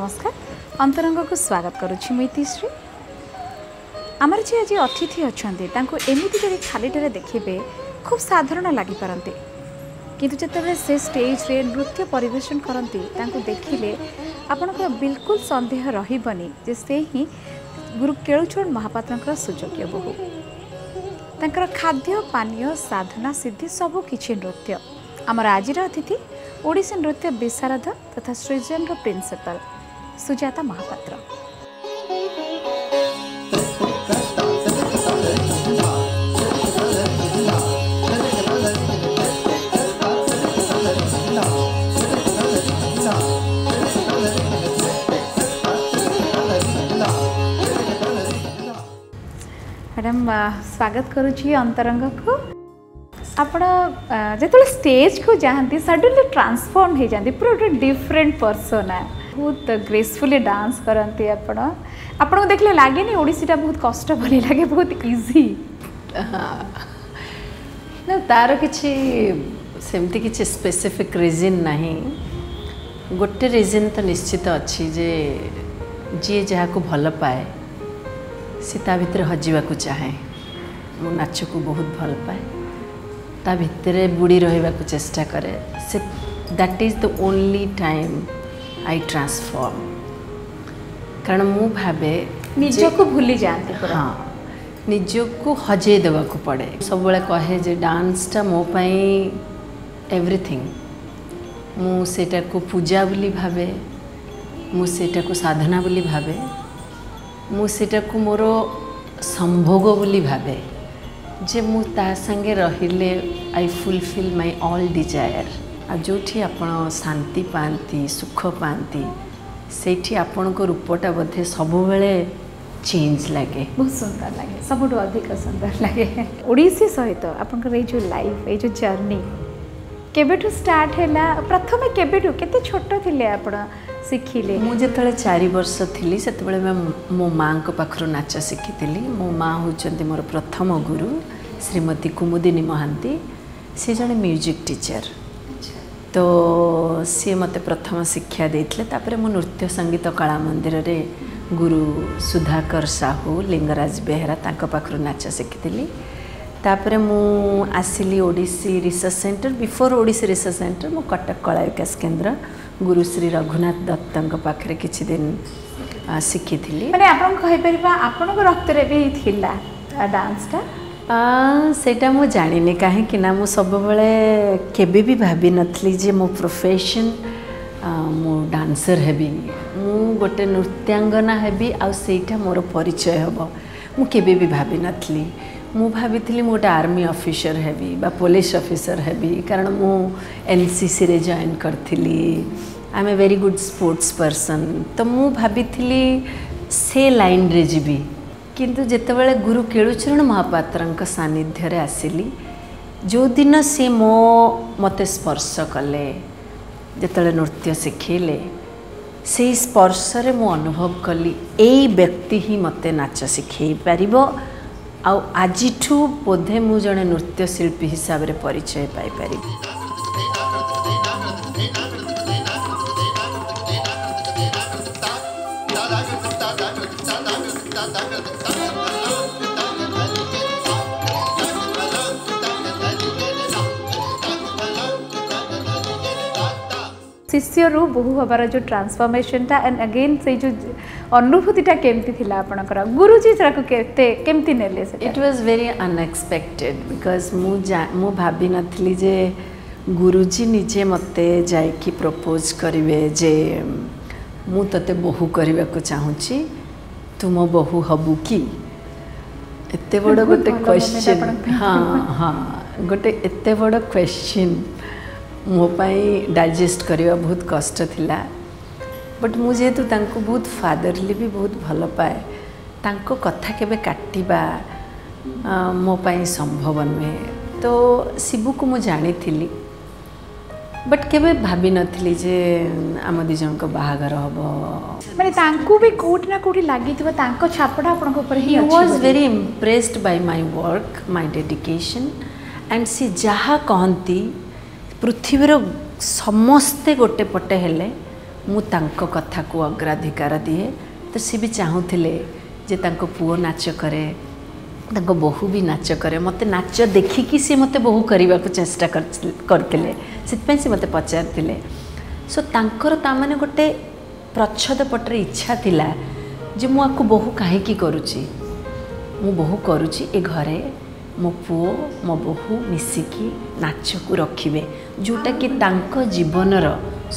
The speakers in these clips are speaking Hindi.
नमस्कार अंतरंग को स्वागत करुच्ची मुतीश्री आमर जी आज अतिथि अच्छा एमती जब खाली देखिए खूब साधारण लगिपारती किंतु जिते से स्टेज रे नृत्य परिवेशन करती देखिले आपण बिल्कुल संदेह रही जे से ही गुरु केलुचरण महापात्र सुयोग्य बहु तर खाद्य पानीय साधना सिद्धि सबकि नृत्य आमर आज अतिथि ओडिसी नृत्य विशारद तथा सृजन प्रिंसिपल सुजाता महापात्र मैडम स्वागत करुची अंतरंग को आपण जो स्टेज को जाती सडनली ट्रांसफॉर्म हो जाती पूरा गोटे डिफरेंट पर्सन है बहुत ग्रेसफुली डांस करती आपको देखने लगे नहीं ओडिसीटा बहुत कष्ट भले लगे बहुत इजी ना तार किसी सेमती किसी स्पेसिफिक रिजन ना गोटे रिजन तो निश्चित अच्छी जे जी जहाँ को भल पाए सीता भितर हजिवा चाहे मो नाच को बहुत भल पाए ता भितरे बुड़ी रहा चेष्टा करे से that is the only time I transform कारण मु भावे निज को भूली जाते हाँ निज को हजे देवा को पड़े सब बेले कहे जे डांसटा मोपाई एवरीथिंग मुटा को पूजा बोली भावे मुटा को साधना बोली भावे मुटा को मोर संभोग बोली भावे जे मु संगे रहिले I fulfil my all desire आ जोठी आपण शांति पाती सुख पाती सेठी आपण को रूपटा बोधे सबु बेले चेंज लगे बहुत सुंदर लगे सबुठ अधिक सुंदर लगे ओडिसी सहित आपनकर ए जो लाइफ ए जो जर्नी केबेठु स्टार्ट हैला प्रथमे केबेठु केते छोटो थिले आपण शिखिले मु जेतले 4 वर्ष थिली सेतबेले मैं मो मां को पाखरो नाच शिखिली मो मां होचंती मोर प्रथम गुरु श्रीमती कुमुदिनी महांती से जने म्यूजिक टीचर तो सी मते प्रथम शिक्षा देथिले तापर मो नृत्य संगीत कला मंदिर रे गुरु सुधाकर साहू लिंगराज बेहरा तांको पाखरो नाच शिखिली तापर मु आसिली Odissi research centre before Odissi research centre मो कटक कला विकास केंद्र गुरु श्री रघुनाथ दत्ता के पाखरे किछि दिन शिखिली माने आपन कहि परबा आपन को रक्त रे भी थिला डांस टा सेटा मु जानिनी कहीं मु सब बेले केबे भी भाभी नथली जे मो प्रोफेशन मो डांसर हेबी मु गोटे नृत्यांगना हेबी आ सेटा मोर परिचय हेबो मु केबे भी भाभी नथली मु भाभी थिली मु गोटे आर्मी ऑफिसर हेबी बा पुलिस ऑफिसर हेबी कारण मु एनसीसी रे जॉइन करथिली I am a very good sports person तो मु भाभी थिली से लाइन रे जीबी किंतु जितेबाला गुरु केलुचरण महापात्र सानिध्य आसिली जो दिन सी मो मते स्पर्श कले जिते नृत्य शिखेले से स्पर्श रे मो अनुभव कली एई व्यक्ति ही मते नाच शिखे परिबो आ आज बोधे मु जने नृत्य शिल्पी हिसाब रे परिचय पाई परिबी शिष्य रू बहु हबार जो ट्रांसफॉर्मेशन टा एंड अगेन से जो अनुभूतिटा केमती थिला आपनकर गुरुजी जरा को केते केमती नेले से it was very unexpected because मु भाभी नथली जे गुरुजी निजे मते जाय की प्रपोज करिवे जे मु तते बहु करबा को चाहूची तुम बहु हबु की एते बड़ गोटे क्वेश्चन हाँ हाँ गोटे एते बड़ क्वेश्चन मोपाई डाइजेस्ट करवा बहुत कष्ट थिला बट मुझे तो तांको बहुत फादरली भी बहुत भल पाए तांको कथा केबे काटिबा मोपाई संभव नुहे तो शिबू को मु जानी थिली बट केबे भाभी नथिली जे आम दी जन को बाहागर हबो माने तांको भी कोट ना कोठी लागितबा तांको छापडा आपण को ऊपर he he was very impressed by my work my dedication and सी जहा कहंती पृथ्वीर समस्ते गोटे पटे हेले मुझे कथा को अग्राधिकार दिए। तो सी भी चाहूले जे तांको पुओ नाच करे, तांको बहु भी नाच करे, मत नाच देखिकी सी मत बहु करने को चेष्टा करते से मत पचारे। सो तांकर तामाने गोटे प्रच्छद पटरे इच्छा थिला जे मु आपको बहु काहेकी करुची, मु बहु करुची ए घरे मो पुओ मो बहु मिसिकी नाच को रखिबे, जोटा कि तांको जीवनर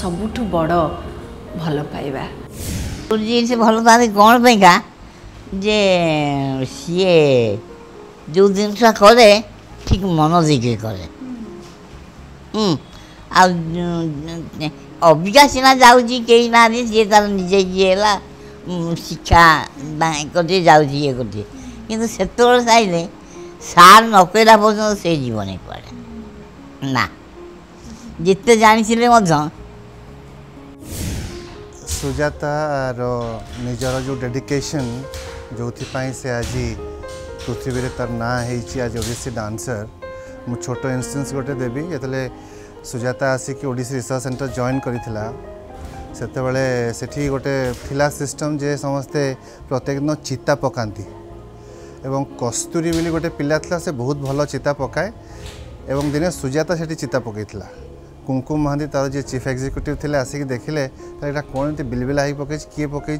सबुठु बड़ भल पाइबा। गुरुजी से भल पाते कौन पैका जे सी जो जिनस करे ठीक मन दिखे करे। अबिका सीना जाऊँगी कई ना सी तार निजे किएला शिक्षा करते जाऊँगी ये करते कि सेतोल साइले सार नकला पर्यटन से जीवन ही पड़े ना जिते जानी सुजाता रो निजर जो डेडिकेशन जो से आज पृथ्वी तार ना आज ओडिसी डांसर। मु छोटो इंस्टेंस गोटे देवी जिते सुजाता आसिक ओडिसी रिसर्च सेंटर जॉइन करिथिला सेतेबेले सेठी गोटे थिला सिस्टम जे समस्ते प्रत्येक दिन चिता पकांती एवं कस्तूरी बोली गोटे पिला थिला से बहुत भल चिता पकाए एवं दिने सुजाता सेठी चिता पकईला। कुमकुम महांती तार जे चीफ एक्जिक्यूटिव थे आसिक देखिले तो कौन बिलबिला ही पकई किए पकई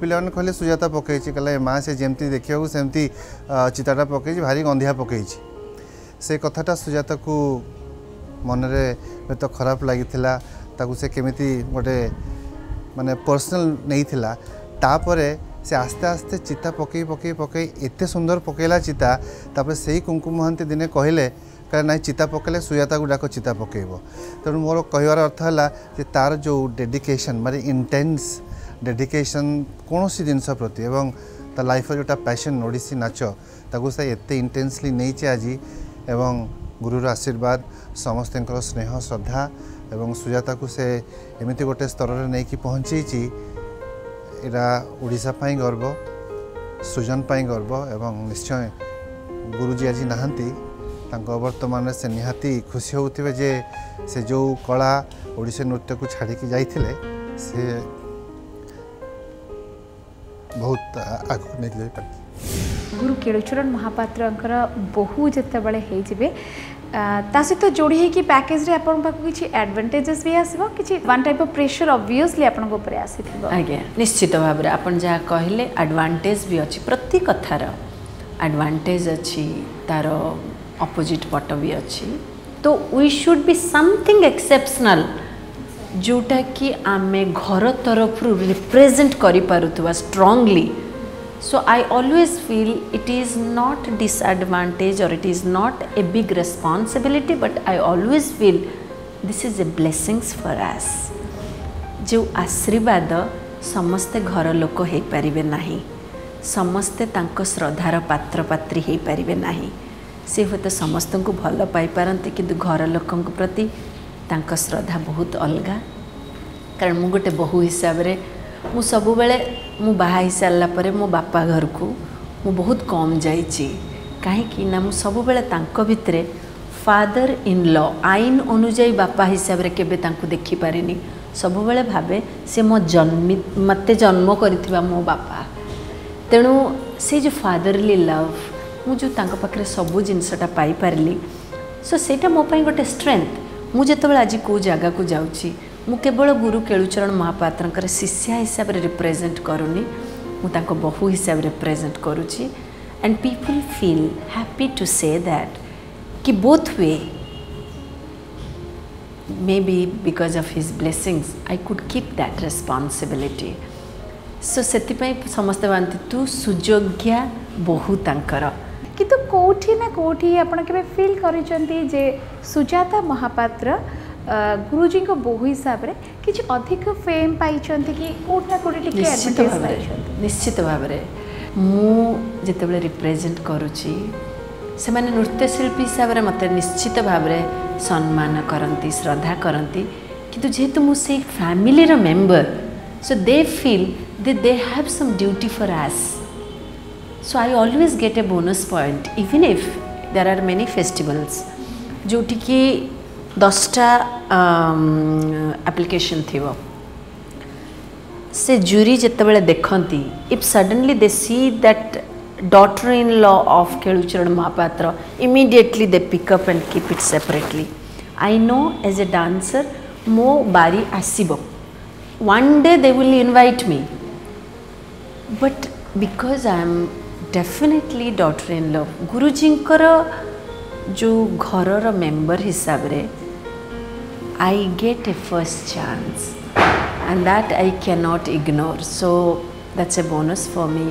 पिला कहले सुजाता पकई कहला माँ से जमती देखा सेमती चिताटा पकई भारी गंधिया पकई से कथाटा सुजाता को मनरे तो खराब लगी से केमिति गोटे माने पर्सनल नहीं थिला। तापरे से आस्ते आस्ते चिता पकई पकई पकई एते सुंदर पकईला चिता। तापर से ही कुमकुम महांती दिने कहले कह ना चिता पकईले सुजाता को डाक चिता पकईब। तेणु मोर कहवार अर्थ है कि तार जो डेडिकेशन मारे इंटेंस डेडिकेशन कौन सी जिनस प्रति एवं तार लाइफ जोटा पैशन ओडिसी नाच ताकू से एते इंटेंसली नहीं आज एवं गुरुर आशीर्वाद समस्त स्नेह श्रद्धा एवं सुजाता को से एमती गोटे स्तर में नहीं कि पहुँचे एरा ओडिशा पाई गर्व सुजन पाई गर्व एवं निश्चय गुरुजी आज नहांती बर्तमान से निहाती खुशी होते जे से जो कला ओडिसी नृत्य को छाड़ी जाइए से बहुत आगे नहीं जाइए। गुरु केलुचरण महापात्र बहु जिते सहित जोड़ी है कि पैकेज कि एडवांटेजेस भी आसो कि one type of pressure obviously आगे निश्चित भाव में आपन जहाँ कहले एडवांटेज भी अच्छी प्रति कथार एडवांटेज अच्छी तार अपोजिट पट भी अच्छी। तो we should be something exceptional जोटा कि आम घर तरफ रिप्रेजेंट कर strongly. So I always feel it is not disadvantage or it is not a big responsibility, but I always feel this is a blessings for us. जो आशीर्वाद समस्ते घर लोक हो पारे ना समस्ते तांको श्रद्धार पात्र पात्री हो पारे ना से हे तो समस्त को भल पाई पारंते किंतु घर लोक प्रति तांको श्रद्धा बहुत अलगा। कारण मु गोटे बहु हिसाब रे मु सब बेले मु बाहा ही सारा पर मो बापा घर को मु बहुत कम जाइए कहीं ना मु सब बेले तांको भितरे फादर इन लॉ आईन अनुजाई बापा हिसाब रे केबे तांको देखि पारेनी। सब बेले भावे से मो जन्म मते जन्म करिथिबा मो बापा। तेणु से जो फादरली लव मु जो तांको पाखरे सब जिनसटा पाई पारली सो सेटा मो पई गोटे स्ट्रेंथ। मु जेतबेला आज को जगह को जाउची मु केवल गुरु केलुचरण महापात्र शिष्या हिसाब रे रिप्रेजेंट करूनी मु तांको बहु हिसाब रे रिप्रेजेंट करूची। And people feel happy to say that कि both way may be because of his blessings I could keep that responsibility. So सेतिपई समस्त मानती तू सुयोग्या बहु तांकर किंतु कोठी ना कोठी आपण केबे फील करिसंती जे सुजाता महापात्र गुरुजी को बहु हिसाब रे किछि अधिक फेम पाई चंती कि कोठना कोठी टिके एडवर्टाइज पाई चंती। निश्चित भाव रे मु जते बेले रिप्रेजेंट करूची से माने नृत्य शिल्पी हिसाब रे मते निश्चित भाव रे सम्मान करंती श्रद्धा करंती किंतु जेतु मु से फैमिली रे member so they feel that they have some duty for us. So I always get a bonus point even if there are many festivals जोटी कि 10टा एप्लिकेशन थी से जूरी जितेबाला देखती if suddenly they see that daughter in law of Kelucharan Mahapatra immediately they pick up and keep it separately I know as a dancer मो बारी आसीबो one day they will invite me but because I am definitely daughter in law गुरुजींकर जो घरर मेंबर हिसाब रे I get a first chance and that I cannot ignore, so that's a bonus for me.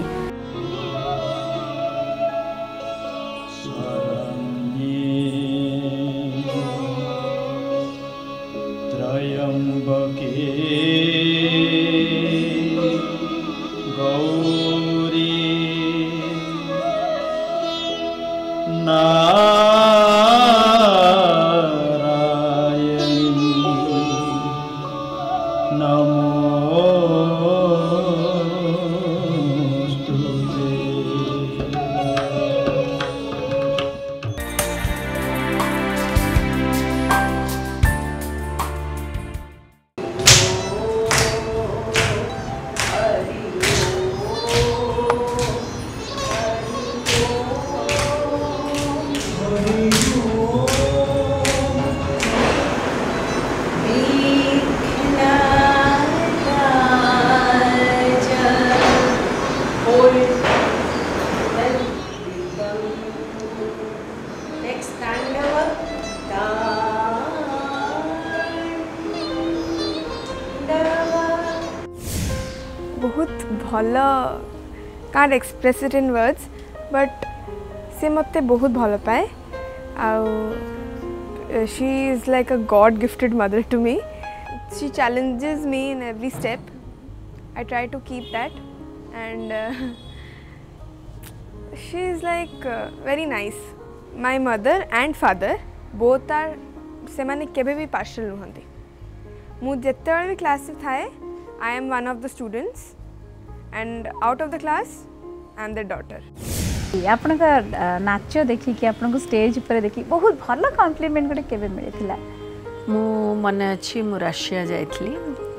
Can't express it in words, but she मते बहुत भल पाए और she is like a God-gifted mother to me. She challenges me in every step. I try to keep that, and she is like very nice. My mother and father both are से माने केबे भी partial नुहंती. मु जेतेबेले भी क्लास थाए I am one of the students. And out of the class, I'm the daughter. आपन का नाच्य देखी कि आपन को स्टेज पर देखी बहुत भला कॉम्प्लीमेंट गोटे केबे मिलिथिला मु मने अछि मु रशिया जाइथली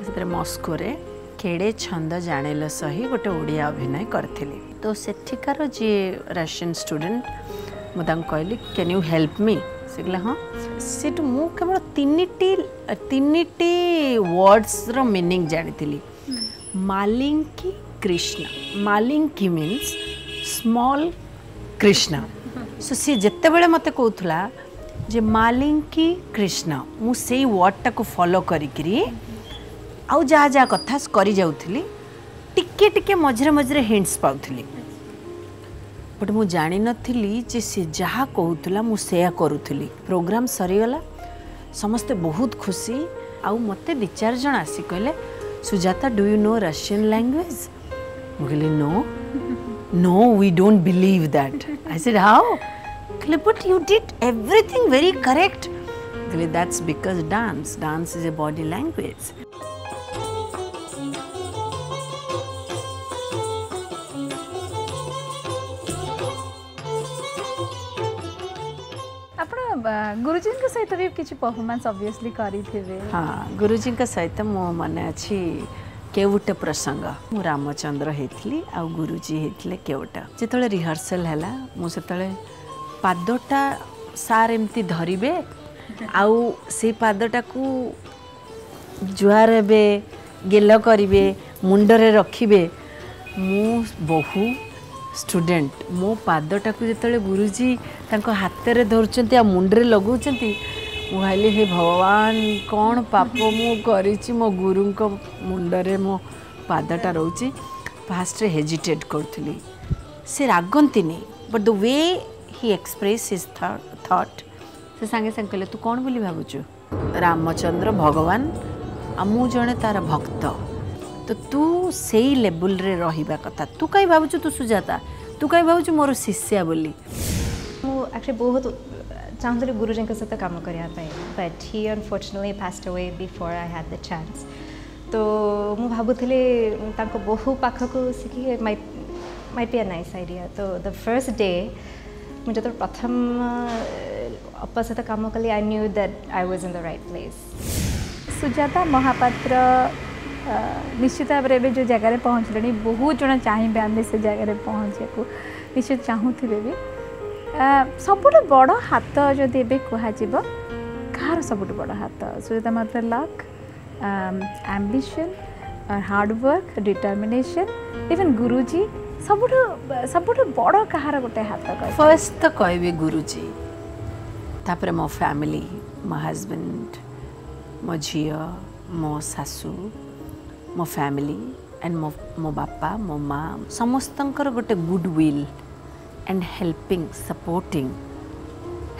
सेतरे मॉस्को रे केडे छंद जानेलो सही गोटे ओडिया अभिनय करथिली तो सेठिकार जे रशियन स्टूडेंट मुदां कहली कैन यू हेल्प मी सेगला हां सेट मु केवल तीनिटी वर्ड्स रो मीनिंग जानिथिली मालिंकी Krishna. Malinki means small Krishna. So see, जितने बड़े मते को उठला, जे Malinki Krishna, मुझसे word टा को follow करी करी, आउ जा जा कथा स्कोरी जाउ थली, टिक्के टिक्के मजरे मजरे hints पाउ थली, but मुझे जाने न थली, जिसे जहाँ को उठला मुझसे या करू थली. प्रोग्राम सरी वाला, समस्ते बहुत खुशी, आउ मते विचार जना सी कोले, Sujata do you know Russian language? मुझे no, no, we don't believe that. I said how? But you did everything very correct. That's because dance. Dance is a body language. गुरुजी के सहित भी किसी परफॉर्मेंस ऑब्वियसली करी थी वे. हाँ, गुरुजी के सहित मो मने अच्छी केवट प्रसंग मु रामचंद्र होती आ गुरुजी होते केवट जिते रिहर्सल है मुझे पादटा सार एमती धरवे आउ से पादटा को जुआर हे गेल करेंगे मुंडरे रखिए मु बहु स्टूडेंट मो पादटा को जिते गुरुजी हाथ में धरुंट आ मुंडरे लगौंट मुझे हे भगवान कौन पाप मु करी मो गुरु मुंडरे मो पादटा रोचे फास्ट हेजिटेट करी से रागंती but the way he express his thought से सांगे सांगे कहले तू कौन बोली भावुचु रामचंद्र भगवान आ मु जड़े तार भक्त तो तू से लेवल रे रहिबा कथा तू कई भावुचु तू सुजाता तू कई भावुचु मोर शिष्या बोली मु एक्चुअली बहुत चाहूँगी गुरुजी के साथ काम करने but he unfortunately passed away before I had the chance तो मु भाबुथिले तांको बहु पाख को सीखी might be a nice idea तो द फर्स्ट डे मुझे तो प्रथम अपा सहित काम कली I knew that I was in the right place Sujata Mahapatra निश्चित भाव में जो जगार पहुँचले बहुत जन चाहिए आम से जगार पहुँचा निश्चित चाहूबे भी सबुठ बड़ हाथ जदि ए कह कार सबुठ बड़ हाथ सुजाता मात्र luck ambition hard work determination even गुरुजी सबुठ सबुठ बड़ कहार गोटे हाथ कह फर्स्ट तो कह गुरुजी तापर मो फैमिली मो हजबैंड मो झी मो सासू मो फैमिली एंड मो मो बापा मो माँ समस्त गोटे goodwill and helping supporting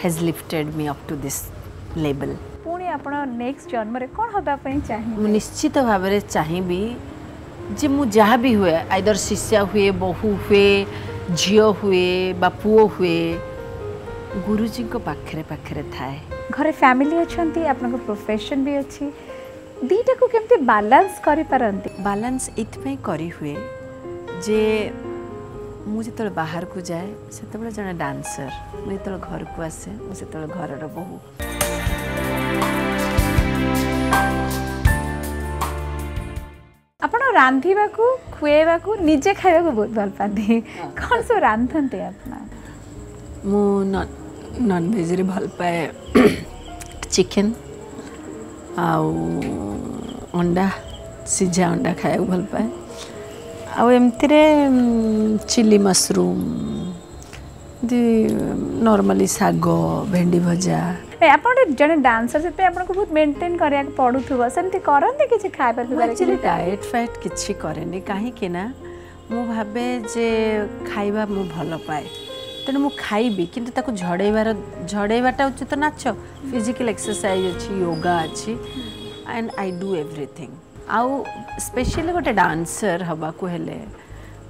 has lifted me up to this level. पुणी आप नेक्स्ट जन्म कौन हाँपाई चाहिए निश्चित भाव में चाहिए जे मु जहाँ भी हुए आइदर शिष्या हुए बहु हुए झी हुए बा पुओ हुए गुरुजी को पाखरे पाखरे थाए घरे फैमिली अच्छे आपन को प्रोफेशन भी अच्छी दीटा को केमते बैलेंस करि परंती बैलेंस इतपई करी हुए जे मु जतल बाहर को जाए सेतबेला जने डांसर मु जतल घर को आसे मु सेतबेला घरर बहु आपन रांधिबा को खुएबा को निजे खाइबा को बहुत भल पांदी कोन सो रांधनते आपना मु नॉनभेज रे भल पाए चिकन आउ अंडा सीझा अंडा खाया भल पाए आउ एमती रे चिली मशरूम दी नॉर्मली साग भेंडी भजा आपने जने डांसर से पे आपन को बहुत मेंटेन करिया पडुथुवा सेमती करनते किछ खाय पर बिबारे एक्चुअली डाइट फैट किछि करने काहे कि ना मु भाबे जे खाइबा मु भल पाए तेणु मु खाइबी किंतु ताको झड़ेबार झड़ेबाटा उचित नाच फिजिकल एक्सरसाइज अच्छी योगा अच्छी एंड आई डू एवरीथिंग आउ स्पेशली गोटे डांसर हवा को हेले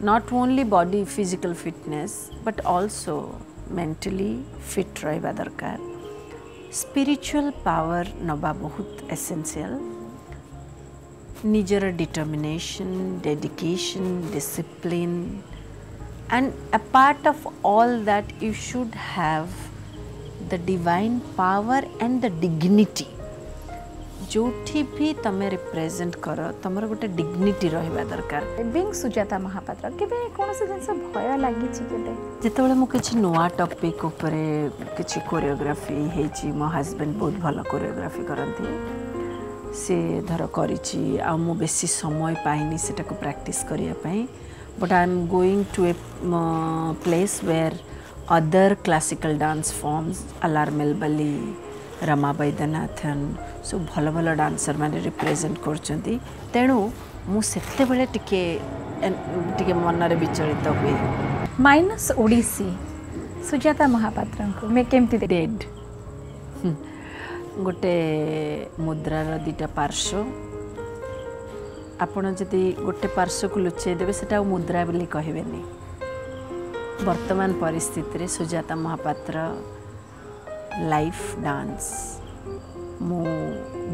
not only body physical fitness but also mentally fit रहबा दरकार स्पिरिचुअल पावर नबा बहुत एसेंशियल निजर determination dedication discipline and a part of all that you should have the divine power and the dignity जोठी भी तमे रिप्रेजेंट कर तमर गोटे डिग्निटी रहबा दरकार being सुजाता महापात्र केबे कोनोसे जिंस भय लागि छि केते जेतबेले मु किछ नोआ टॉपिक उपरे किछ कोरियोग्राफी हे छि मो हस्बैंड बहुत भलो कोरियोग्राफी करंती से धर करिछि आ मु बेसी समय पाइनी सेटा को प्रैक्टिस करिया पई but I am going to a place where other classical dance forms alar melbali rama baidanathan so bhala bhala dancer mane represent korchanti tenu mu sette bele tike manare bicharita hoye minus odissi sujata mohapatra ko me kemti dead gote mudra ra dita parsho आपड़ जदि गोटे पार्श्व को लुचईदे से मुद्रा बोली कहबेनि वर्तमान परिस्थिति रे सुजाता महापात्र लाइफ डांस मु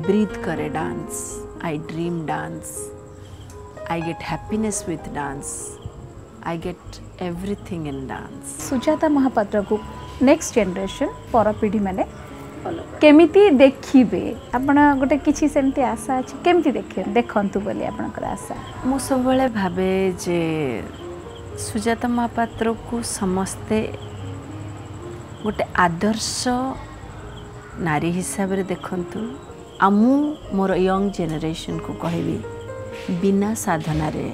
ब्रीथ करे dance I dream dance I get happiness with dance I get everything in dance Sujata Mahapatra को नेक्स्ट जनरेशन पर पीढ़ी माने केमिति देखिबे आपण गोटे किछि सेमति आशा अछि केमिति देखियो देखंतु बोली आपनकर आशा मु सब बेले भाबे जे सुजाता महापात्र को समस्ते गोटे आदर्श नारी हिसाब रे देखंतु आ मु मोर यंग जनरेशन को कहबी बिना साधना रे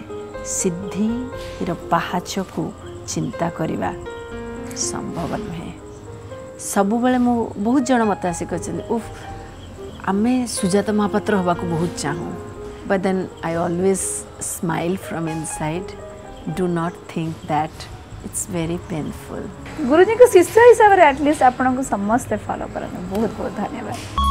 सिद्धि रो पहाच को चिंता करबा संभव नहे सबु बेले मु बहुत जन मत आसी कहते उफ आमे सुजाता महापात्र हवा को बहुत चाहूँ but then I always smile from inside do not think that it's very painful गुरुजी को शिष्य हिसाब से एटलिस्ट आपन को समस्त फॉलो करना बहुत बहुत धन्यवाद।